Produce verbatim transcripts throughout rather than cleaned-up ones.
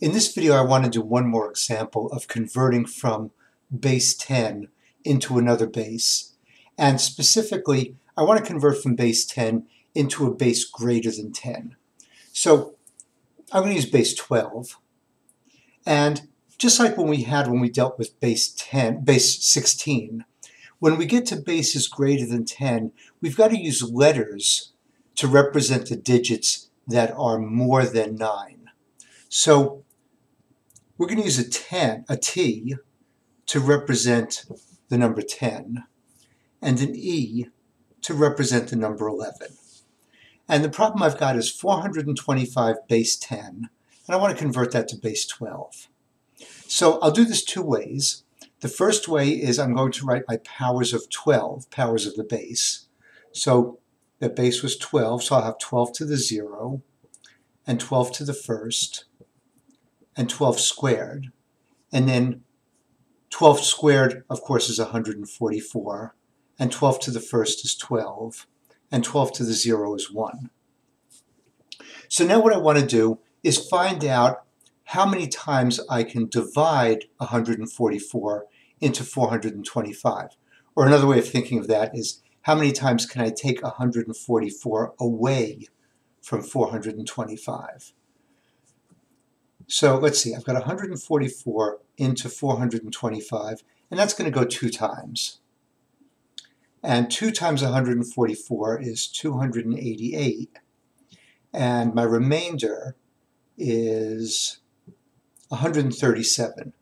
In this video I want to do one more example of converting from base ten into another base, and specifically I want to convert from base ten into a base greater than ten. So I'm going to use base twelve, and just like when we had when we dealt with base ten, base sixteen, when we get to bases greater than ten, we've got to use letters to represent the digits that are more than nine. So we're going to use a ten, a T, to represent the number ten, and an E to represent the number eleven. And the problem I've got is four hundred twenty-five base ten, and I want to convert that to base twelve. So I'll do this two ways. The first way is I'm going to write my powers of twelve, powers of the base. So the base was twelve, so I'll have twelve to the zero, and twelve to the first, and twelve squared. And then twelve squared, of course, is one hundred forty-four, and twelve to the first is twelve, and twelve to the zero is one. So now what I want to do is find out how many times I can divide one hundred forty-four into four hundred twenty-five. Or another way of thinking of that is, how many times can I take one hundred forty-four away from four hundred twenty-five? So let's see, I've got one hundred forty-four into four hundred twenty-five, and that's going to go two times. And two times one hundred forty-four is two hundred eighty-eight, and my remainder is one hundred thirty-seven.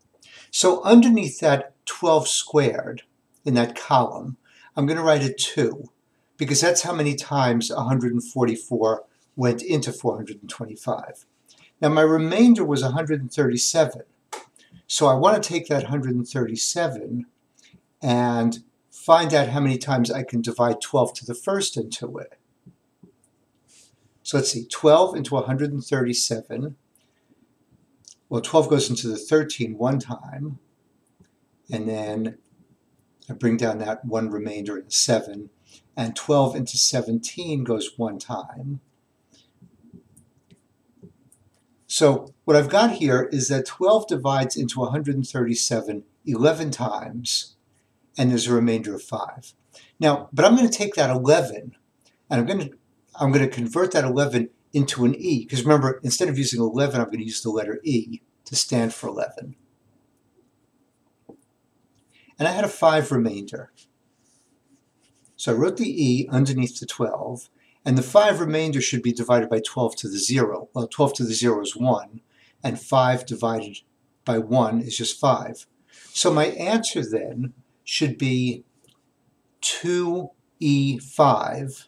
So underneath that twelve squared in that column, I'm going to write a two, because that's how many times one hundred forty-four went into four hundred twenty-five. Now my remainder was one hundred thirty-seven, so I want to take that one hundred thirty-seven and find out how many times I can divide twelve to the first into it. So let's see, twelve into one hundred thirty-seven. Well, twelve goes into the thirteen one time, and then I bring down that one remainder in seven, and twelve into seventeen goes one time. So what I've got here is that twelve divides into one hundred thirty-seven eleven times, and there's a remainder of five. Now, but I'm going to take that eleven, and I'm going to I'm going to convert that eleven into an E, because remember, instead of using eleven, I'm going to use the letter E to stand for eleven. And I had a five remainder. So I wrote the E underneath the twelve, and the five remainder should be divided by twelve to the zero. Well, twelve to the zero is one, and five divided by one is just five. So my answer then should be two E five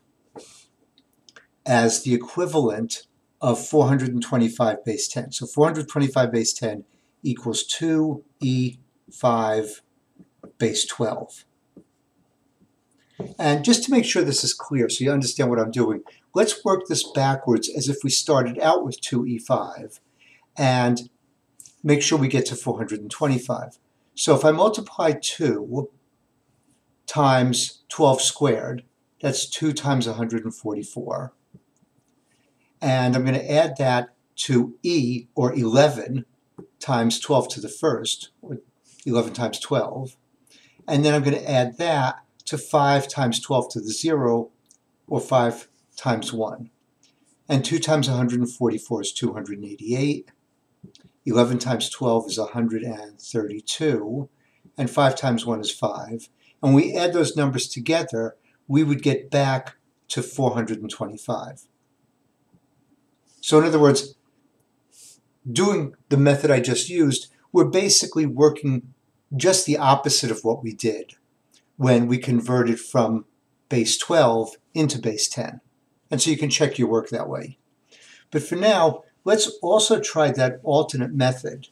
as the equivalent of four hundred twenty-five base ten. So four hundred twenty-five base ten equals two E five base twelve. And just to make sure this is clear, so you understand what I'm doing, let's work this backwards as if we started out with two E five and make sure we get to four hundred twenty-five. So if I multiply two times twelve squared, that's two times one hundred forty-four. And I'm going to add that to E, or eleven, times twelve to the first, or eleven times twelve. And then I'm going to add that to five times twelve to the zero, or five times one. And two times one hundred forty-four is two hundred eighty-eight. eleven times twelve is one hundred thirty-two. And five times one is five. And when we add those numbers together, we would get back to four hundred twenty-five. So in other words, doing the method I just used, we're basically working just the opposite of what we did when we converted from base twelve into base ten. And so you can check your work that way. But for now, let's also try that alternate method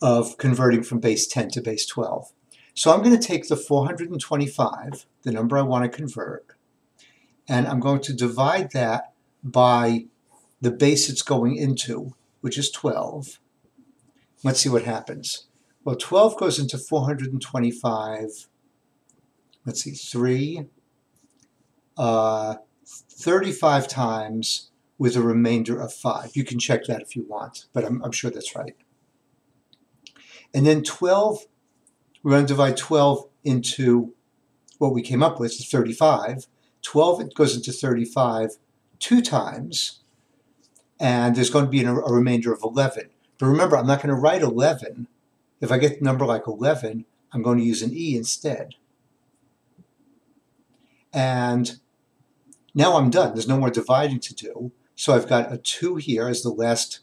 of converting from base ten to base twelve. So I'm going to take the four hundred twenty-five, the number I want to convert, and I'm going to divide that by the base it's going into, which is twelve. Let's see what happens. Well, twelve goes into four hundred twenty-five, let's see, three, uh, thirty-five times, with a remainder of five. You can check that if you want, but I'm, I'm sure that's right. And then twelve, we're going to divide twelve into what we came up with, thirty-five. twelve, it goes into thirty-five two times, and there's going to be a, a remainder of eleven. But remember, I'm not going to write eleven. If I get a number like eleven, I'm going to use an E instead. And now I'm done. There's no more dividing to do. So I've got a two here as the last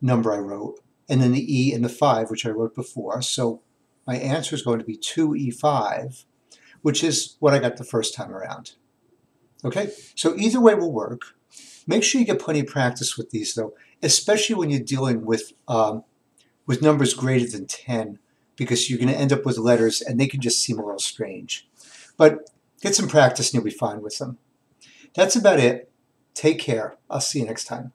number I wrote, and then the E and the five, which I wrote before. So my answer is going to be two E five, which is what I got the first time around. Okay, so either way will work. Make sure you get plenty of practice with these, though, especially when you're dealing with, um, with numbers greater than ten, because you're going to end up with letters, and they can just seem a little strange. But get some practice, and you'll be fine with them. That's about it. Take care. I'll see you next time.